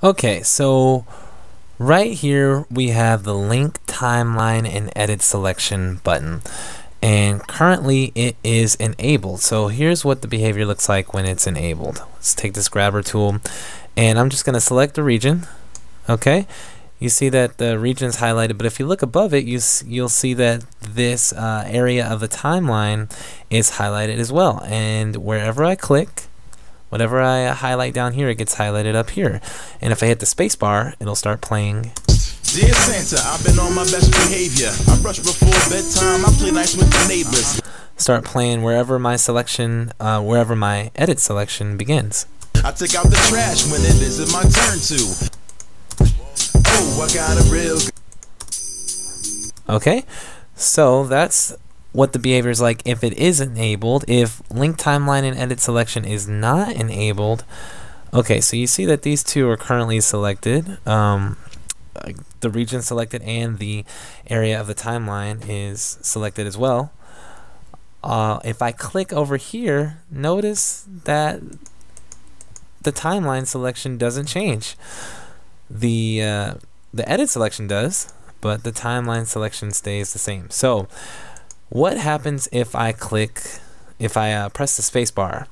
Okay, so right here we have the link timeline and edit selection button, and currently it is enabled. So here's what the behavior looks like when it's enabled. Let's take this grabber tool and I'm just going to select the region. Okay, you see that the region is highlighted, but if you look above it, you'll see that this area of the timeline is highlighted as well, and wherever I click, whatever I highlight down here, it gets highlighted up here. And if I hit the space bar, it'll start playing. Dear Santa, I've been on my best behavior. I brush before bedtime, I play nice with the neighbors. Start playing wherever my selection, wherever my edit selection begins. I took out the trash when it isn't my turn to. Oh, I got a real. Okay, so that's what the behavior is like if it is enabled. If link timeline and edit selection is not enabled, okay, so you see that these two are currently selected. The region selected and the area of the timeline is selected as well. If I click over here, notice that the timeline selection doesn't change. The edit selection does, but the timeline selection stays the same. So what happens if I click, if I press the space bar?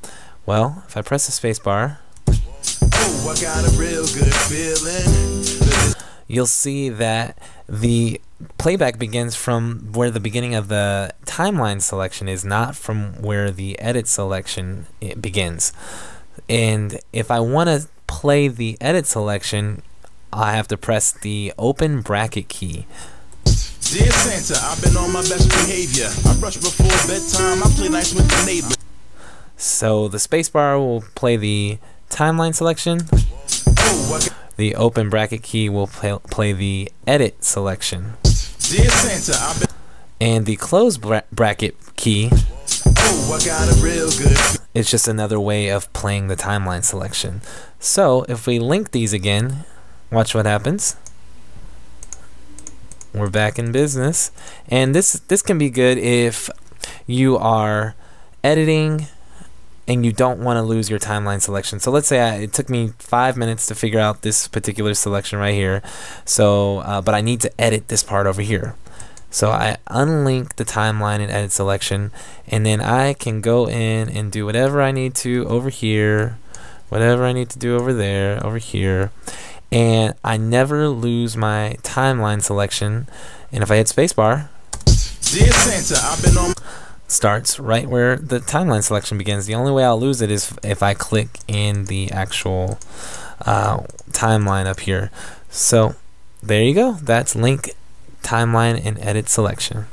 Well, if I press the space bar, oh, I got a real good feeling. You'll see that the playback begins from where the beginning of the timeline selection is, not from where the edit selection begins. And if I want to play the edit selection, I have to press the open bracket key. Dear Santa, I've been on my best behavior. I brush before bedtime, I play nice with the neighbor. So the spacebar will play the timeline selection. The open bracket key will play the edit selection. Dear Santa, I've been, and the close bracket key, oh, I got a real good. It's just another way of playing the timeline selection. So if we link these again, watch what happens. We're back in business, and this can be good if you are editing and you don't want to lose your timeline selection. So let's say it took me 5 minutes to figure out this particular selection right here, so but I need to edit this part over here. So I unlink the timeline and edit selection, and then I can go in and do whatever I need to over here, whatever I need to do over there, over here, and I never lose my timeline selection. And if I hit spacebar, Dear Santa, I've been on, starts right where the timeline selection begins. The only way I'll lose it is if I click in the actual timeline up here. So there you go. That's link, timeline, and edit selection.